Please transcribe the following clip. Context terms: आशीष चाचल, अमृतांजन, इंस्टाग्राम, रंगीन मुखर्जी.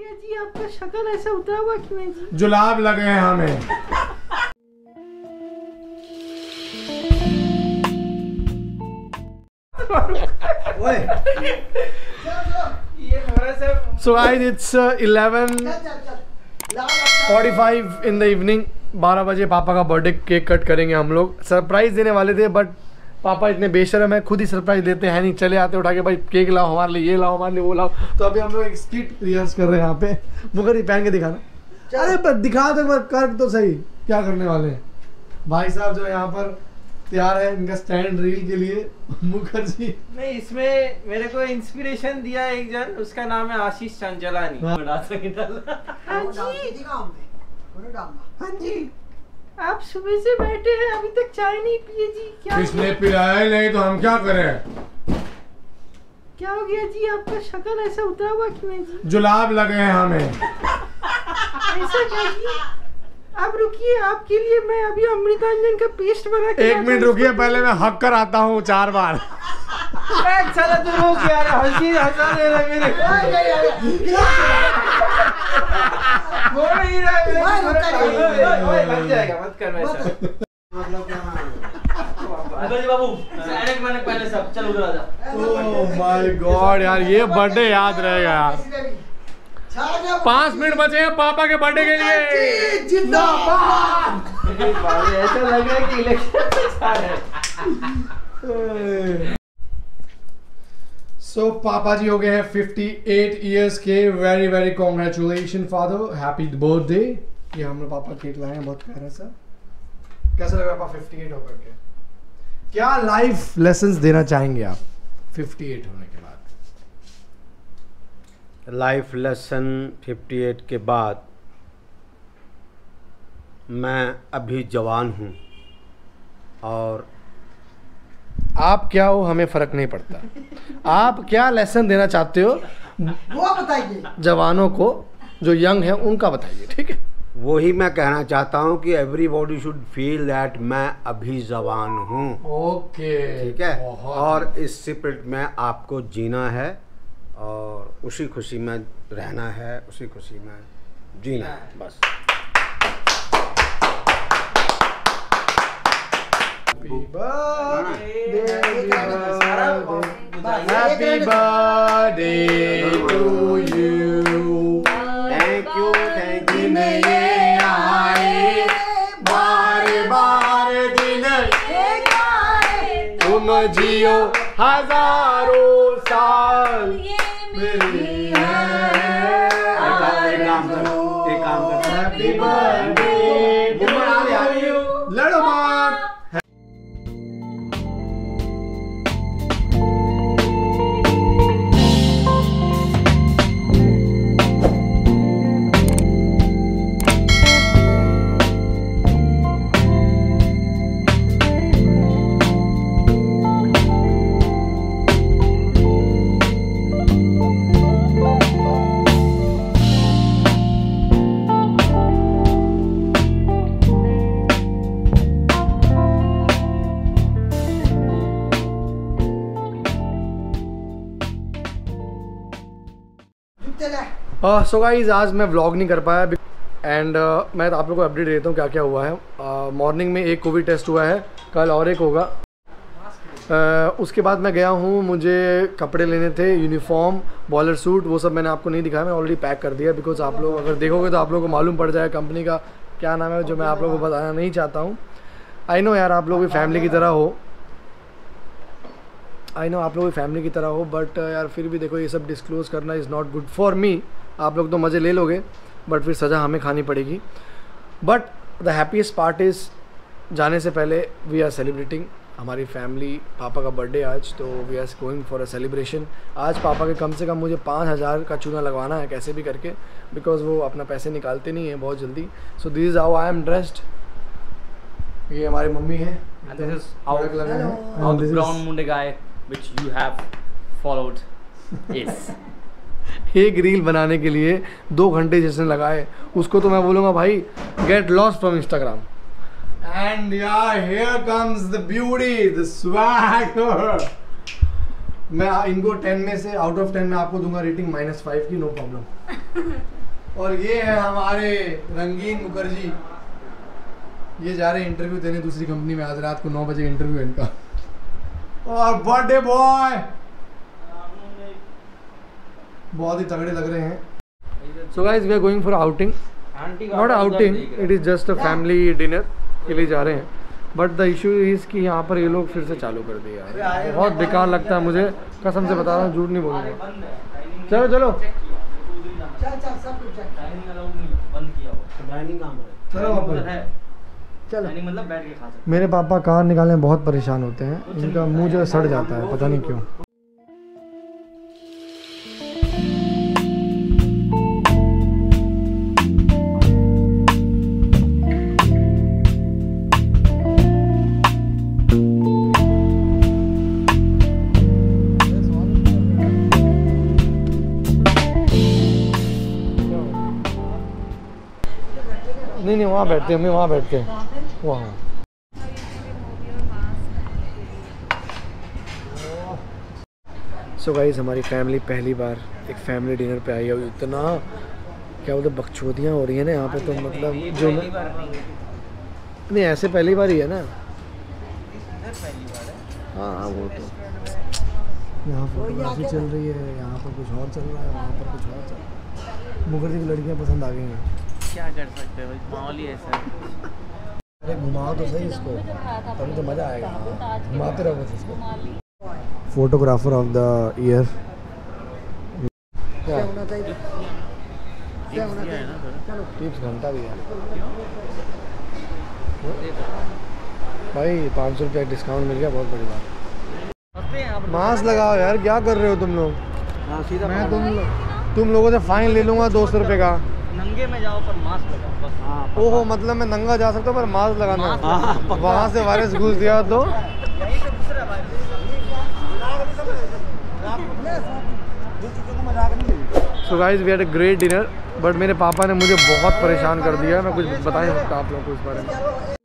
भैया जी आपका शक्ल ऐसा उतरा हुआ क्यों है जी? जुलाब लगे हैं हमें। So guys, it's 11:45 in the evening। 12 बजे पापा का बर्थडे केक कट करेंगे हम लोग। सरप्राइज़ देने वाले थे बट पापा इतने बेशरम हैं, खुद ही सरप्राइज़ देते हैं नहीं। चले आते उठा के, भाई केक लाओ हमारे लिए, ये लाओ हमारे लिए, वो लाओ। तो अभी हम लोग एक स्किट रिहर्स कर रहे हैं यहाँ पे। मुखर्जी पहन के दिखाना। अरे पर दिखा दो, कर तो सही क्या करने वाले हैं। भाई साहब जो यहाँ पर तैयार है इनका स्टैंड रील के लिए। मुखर्जी नहीं, इसमें मेरे को इंस्पिरेशन दिया एक जन, उसका नाम है आशीष चाचल। हाँ जी, आप सुबह से बैठे हैं अभी तक चाय नहीं पिए जी? क्या किसने पिलाया नहीं तो हम क्या करें? क्या हो गया जी आपका शक्ल ऐसा उतरा हुआ क्यों है जी? जुलाब लगे हैं हमें। ऐसा क्या जी? आप रुकिए, आपके लिए मैं अभी अमृतांजन का पेस्ट बना के। 1 मिनट रुकिए, पहले मैं हक कर आता हूँ 4 बार। चलो तो रुक यार, हंसी हंसा दे रहा मेरे। वो नहीं रहा मेरे, लग जाएगा, मत करना ऐसा। मुखर्जी बाबू डायरेक्ट मैंने पहले सब चल उधर आ जा। ओह माय गॉड यार, ये बर्थडे याद रहेगा यार। 5 मिनट बचे हैं पापा के बर्थडे के लिए। जिंदाबाद। ऐसा लग रहा है कि इलेक्शन। सो पापा जी हो गए हैं 58 इयर्स के। Very very congratulation father, happy birthday. ये हम लोग पापा केक लाए हैं, बहुत प्यारा सा। कैसा लग रहा है पापा 58 होकर के? क्या लाइफ लेसन देना चाहेंगे आप 58 होने के बाद? लाइफ लेसन 58 के बाद, मैं अभी जवान हूँ और आप क्या हो हमें फ़र्क नहीं पड़ता। आप क्या लेसन देना चाहते हो वो बताइए, जवानों को जो यंग हैं उनका बताइए। ठीक है, वही मैं कहना चाहता हूँ कि एवरीबॉडी शुड फील दैट मैं अभी जवान हूँ। ओके ठीक है, और इस स्पिरिट में आपको जीना है और उसी खुशी में रहना है, उसी खुशी में जीना है बस। Happy birthday to you. Thank you, thank you. मैं ये आए बार बार दिन तुम जियो हजारों साल। सो गाइस, आज मैं व्लॉग नहीं कर पाया एंड मैं आप लोगों को अपडेट देता हूँ क्या क्या हुआ है। मॉर्निंग में एक कोविड टेस्ट हुआ है, कल और एक होगा। उसके बाद मैं गया हूँ, मुझे कपड़े लेने थे, यूनिफॉर्म, बॉलर सूट, वो सब मैंने आपको नहीं दिखाया। मैं ऑलरेडी पैक कर दिया बिकॉज आप लोग अगर देखोगे तो आप लोगों को मालूम पड़ जाएगा कंपनी का क्या नाम है, जो मैं आप लोगों को बताना नहीं चाहता हूँ। आई नो यार, आप लोग भी फैमिली की तरह हो, आई नो आप लोग भी फैमिली की तरह हो, बट यार फिर भी देखो ये सब डिस्क्लोज करना is not good for me. आप लोग तो मज़े ले लोगे बट फिर सज़ा हमें खानी पड़ेगी। But the happiest part is, जाने से पहले वी आर सेलिब्रेटिंग हमारी फैमिली। पापा का बर्थडे आज, तो we are going for a celebration. आज पापा के कम से कम मुझे 5000 का चूना लगवाना है कैसे भी करके, बिकॉज वो अपना पैसे निकालते नहीं हैं बहुत जल्दी। So this is how I am dressed. ये हमारी मम्मी है, which you have followed is एक रील बनाने के लिए 2 घंटे जिसने लगाए उसको तो मैं बोलूँगा भाई get lost from इंस्टाग्राम। And यार here comes the beauty, the swag. मैं इनको 10 में से आउट ऑफ 10 में आपको दूंगा रेटिंग -5 की, नो प्रॉब्लम। और ये है हमारे रंगीन मुखर्जी, ये जा रहे हैं इंटरव्यू देने दूसरी कंपनी में, आज रात को 9 बजे इंटरव्यू इनका। और बर्थडे बॉय बहुत ही तगड़े लग रहे हैं। So guys we are going for outing, not outing, it is just a family dinner के लिए जा रहे हैं। बट द इशू इज़ कि यहाँ पर ये लोग फिर से चालू कर दिया, बहुत बेकार लगता है मुझे, कसम से बता रहा हूँ, झूठ नहीं बोलूँगा। चलो चलो चलो, मतलब बैठ के खा सकते। मेरे पापा कार निकालने में बहुत परेशान होते हैं, इनका मुंह जो सड़ जाता है पता नहीं क्यों। नहीं नहीं वहाँ बैठते हैं, हमें वहाँ बैठते हैं, वहाँ। सो गाइस हमारी फैमिली पहली बार एक फैमिली डिनर पे आई है, इतना क्या बोलते बकचोदियाँ हो रही है ना यहाँ पे, तो मतलब जो नहीं ऐसे पहली बार ही है ना। हाँ वो तो यहाँ फोटोग्राफी चल रही है, यहाँ पर कुछ और चल रहा है, वहाँ पर कुछ और चल रहा है। मुखर्जी की लड़कियाँ पसंद आ गई हैं, क्या कर सकते हो, माहौल ही ऐसा। अरे घुमाओ तो सही इसको, तभी तो मज़ा आएगा, घुमाते रहो इसको। फोटोग्राफर ऑफ द ईयर क्या होना चाहिए, क्या होना चाहिए ना, चलो टिप्स घंटा भी है भाई, 500 रुपया डिस्काउंट मिल गया, बहुत बड़ी बात। मास्क लगाओ यार, क्या कर रहे हो तुम लोग, मैं तुम लोगों से फाइन ले लूँगा 200 रुपये का। नंगे में जाओ पर मास्क लगाओ बस। हाँ ओहो, मतलब मैं नंगा जा सकता हूँ पर मास्क लगाना, वहाँ से वायरस घुस गया तो so guys we had a great dinner, but मेरे पापा ने मुझे बहुत परेशान कर दिया, मैं कुछ बता नहीं सकता आप लोगों को इस बारे में।